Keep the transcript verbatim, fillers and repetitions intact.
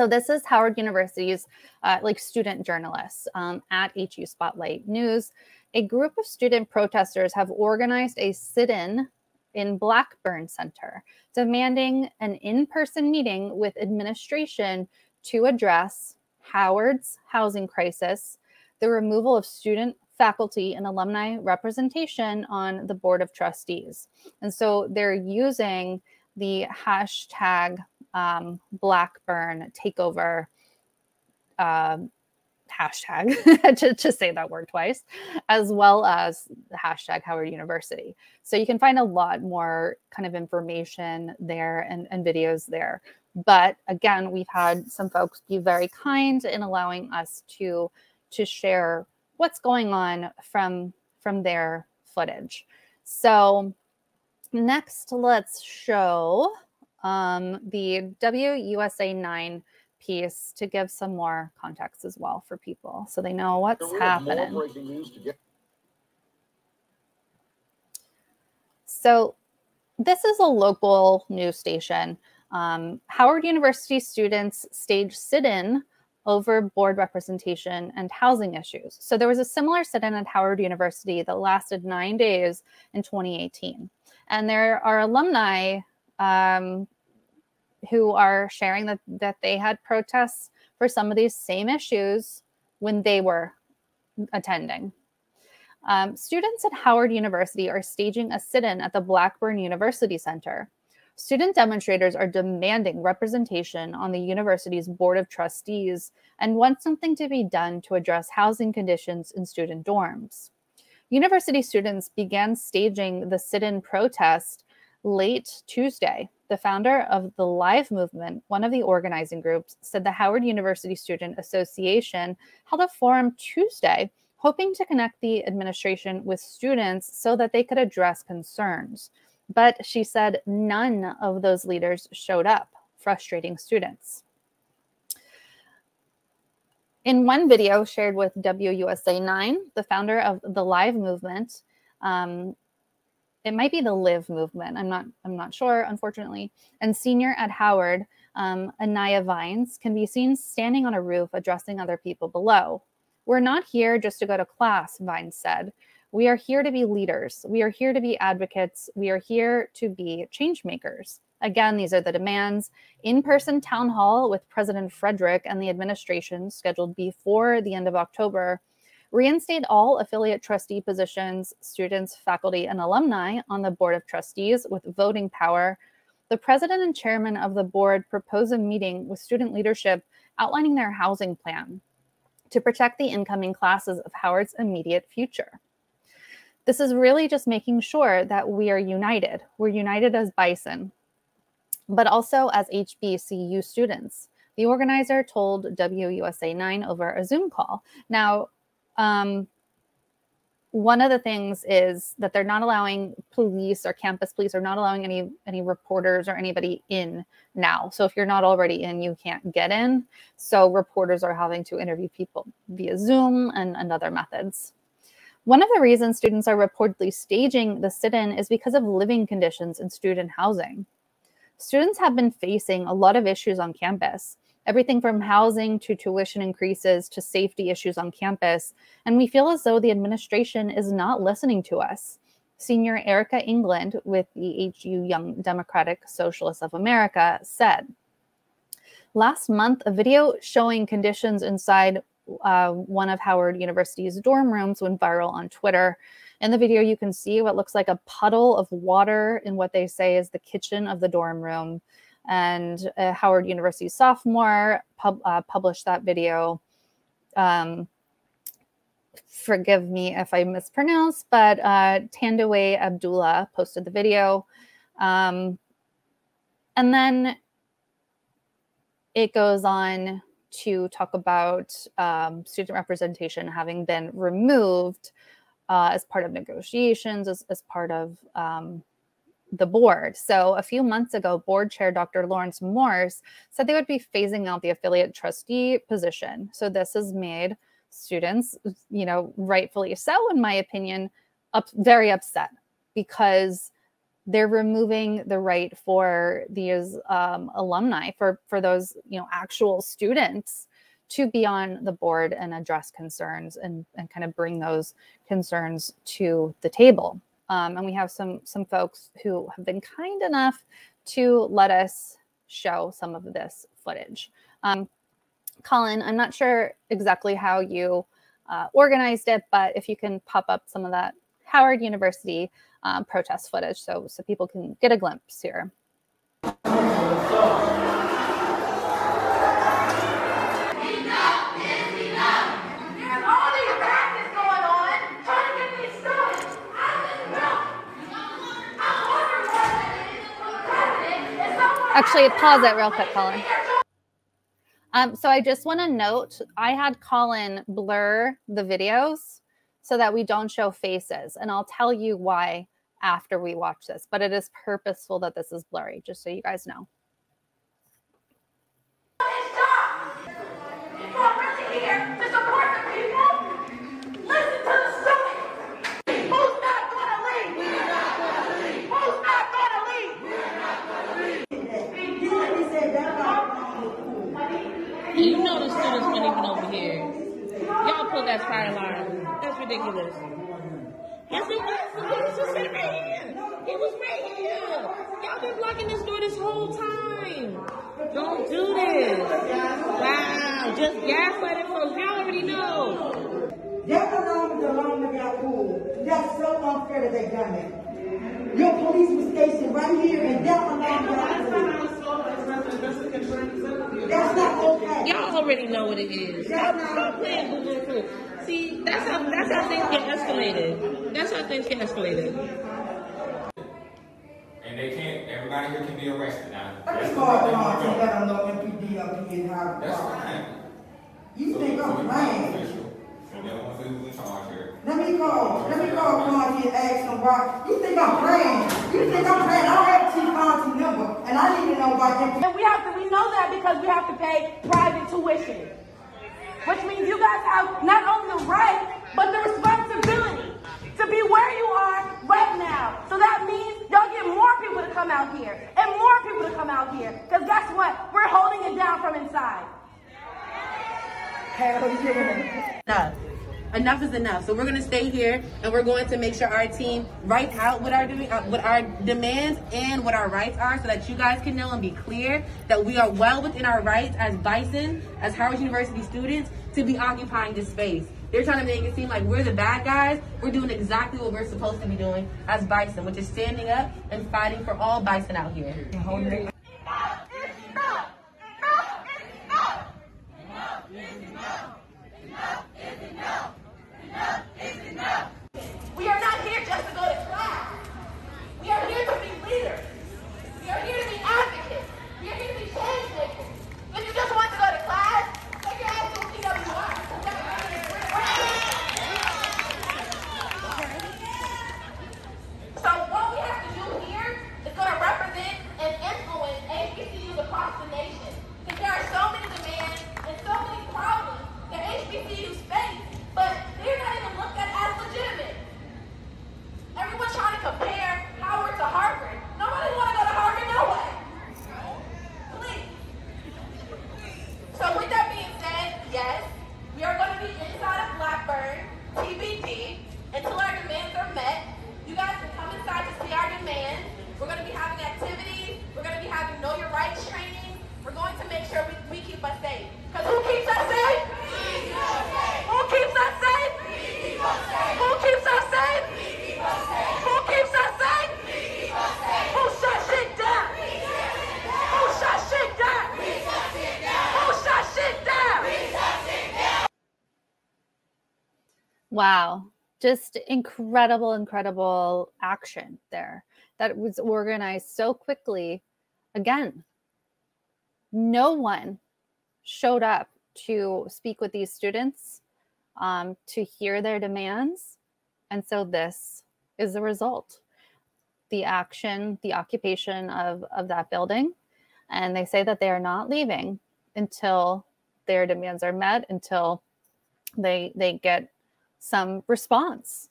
So this is Howard University's uh, like student journalists um, at H U Spotlight News. A group of student protesters have organized a sit-in in Blackburn Center, demanding an in-person meeting with administration to address Howard's housing crisis, the removal of student, faculty, and alumni representation on the Board of Trustees. And so they're using the hashtag um, Blackburn Takeover uh, hashtag to, to say that word twice, as well as the hashtag Howard University. So you can find a lot more kind of information there and, and videos there. But again, we've had some folks be very kind in allowing us to, to share what's going on from, from their footage. So next, let's show um, the W U S A nine piece to give some more context as well for people, so they know what's happening. So this is a local news station. Um, Howard University students staged sit-in over board representation and housing issues. So there was a similar sit-in at Howard University that lasted nine days in twenty eighteen. And there are alumni um, who are sharing that, that they had protests for some of these same issues when they were attending. Um, students at Howard University are staging a sit-in at the Blackburn University Center. Student demonstrators are demanding representation on the university's Board of Trustees and want something to be done to address housing conditions in student dorms. University students began staging the sit-in protest late Tuesday. The founder of the Live Movement, one of the organizing groups, said the Howard University Student Association held a forum Tuesday, hoping to connect the administration with students so that they could address concerns. But she said none of those leaders showed up, frustrating students. In one video shared with W U S A nine, the founder of the Live Movement, um, it might be the Live Movement, I'm not, I'm not sure, unfortunately, and senior at Howard, um, Anaya Vines, can be seen standing on a roof addressing other people below. "We're not here just to go to class," Vines said. "We are here to be leaders. We are here to be advocates. We are here to be change makers." Again, these are the demands. In-person town hall with President Frederick and the administration scheduled before the end of October. Reinstate all affiliate trustee positions, students, faculty, and alumni on the Board of Trustees with voting power. The president and chairman of the board propose a meeting with student leadership outlining their housing plan to protect the incoming classes of Howard's immediate future. This is really just making sure that we are united. We're united as Bison, but also as H B C U students, the organizer told W U S A nine over a Zoom call. Now, um, one of the things is that they're not allowing police or campus police are not allowing any, any reporters or anybody in now. So if you're not already in, you can't get in. So reporters are having to interview people via Zoom and, and other methods. One of the reasons students are reportedly staging the sit-in is because of living conditions in student housing. Students have been facing a lot of issues on campus, everything from housing to tuition increases to safety issues on campus, and we feel as though the administration is not listening to us. Senior Erica England with the H U Young Democratic Socialists of America said, "Last month, a video showing conditions inside Uh, one of Howard University's dorm rooms went viral on Twitter. In the video, you can see what looks like a puddle of water in what they say is the kitchen of the dorm room. And a Howard University sophomore pub, uh, published that video. Um, forgive me if I mispronounce, but uh, Tandaway Abdullah posted the video. Um, and then it goes on to talk about um, student representation having been removed uh, as part of negotiations, as, as part of um, the board. So a few months ago, board chair Doctor Lawrence Morse said they would be phasing out the affiliate trustee position. So this has made students, you know, rightfully so, in my opinion, up, very upset because they're removing the right for these um, alumni, for, for those, you know, actual students to be on the board and address concerns and, and kind of bring those concerns to the table. Um, and we have some, some folks who have been kind enough to let us show some of this footage. Um, Colin, I'm not sure exactly how you uh, organized it, but if you can pop up some of that Howard University um, protest footage so, so people can get a glimpse here. Actually, pause it real quick, Colin. Um, so I just want to note, I had Colin blur the videos so that we don't show faces. And I'll tell you why after we watch this. But it is purposeful that this is blurry, just so you guys know. You know the students weren't even over here. Y'all pulled that fire alarm. That's ridiculous. Yes, it was. The police was sitting right here. It was right here. Y'all been blocking this door this whole time. Don't do this. Wow. Just gaslighting folks. Y'all already know. That alarm is the alarm that got pulled. That's so unfair that they done it. Your police was stationed right here, and that alarm got pulled. That's not okay. Y'all already know what it is. Stop playing boo boo boo. See, that's how that's how things get escalated. That's how things get escalated. And they can't. Everybody here can be arrested now. I just called them all to let them know M P D up here and how. That's fine. You think I'm lying? Let me call. Let me call Conti and ask them why. You think I'm praying? You think I'm praying? I don't have Chief Conti's number, and I need to know why. And we have to. We know that because we have to pay private tuition, which means you guys have not only the right but the responsibility to be where you are right now. So that means y'all get more people to come out here and more people to come out here. Because guess what? We're holding it down from inside. Hell yeah. Enough. Enough is enough. So we're going to stay here, and we're going to make sure our team writes out what our doing, uh, what our demands and what our rights are, so that you guys can know and be clear that we are well within our rights as Bison, as Howard University students, to be occupying this space. They're trying to make it seem like we're the bad guys. We're doing exactly what we're supposed to be doing as Bison, which is standing up and fighting for all Bison out here. here. We are not here just to go to class. We are here to be leaders. We are here to be advocates. We are here to be change makers. If you just want to go to class, take your ass to P W R. So what we have to do here is going to represent and influence H B C Us across the nation. Because there are so many demands and so many problems that H B C Us face, but they're not even looked at as legitimate. Everyone's trying to compare Howard to Harvard. Nobody want to go to Harvard, no way. Please. So with that being said, yes, we are going to be inside of Blackburn, T B D, until our demands are met. You guys can come inside to see our demands. We're going to be having activities. We're going to be having Know Your Rights training. We're going to make sure we, we keep us safe. Because who keeps us safe? We keep us safe. Who keeps us safe? We keep us safe. Who keeps us safe? We keep us safe. Who keeps us safe? We keep us safe. Who shut shit down? Who shut shit down? Who shut shit down? Wow. Just incredible, incredible action there. That was organized so quickly. Again, no one showed up to speak with these students, um, to hear their demands. And so this is the result, the action, the occupation of, of that building. And they say that they are not leaving until their demands are met, until they, they get some response.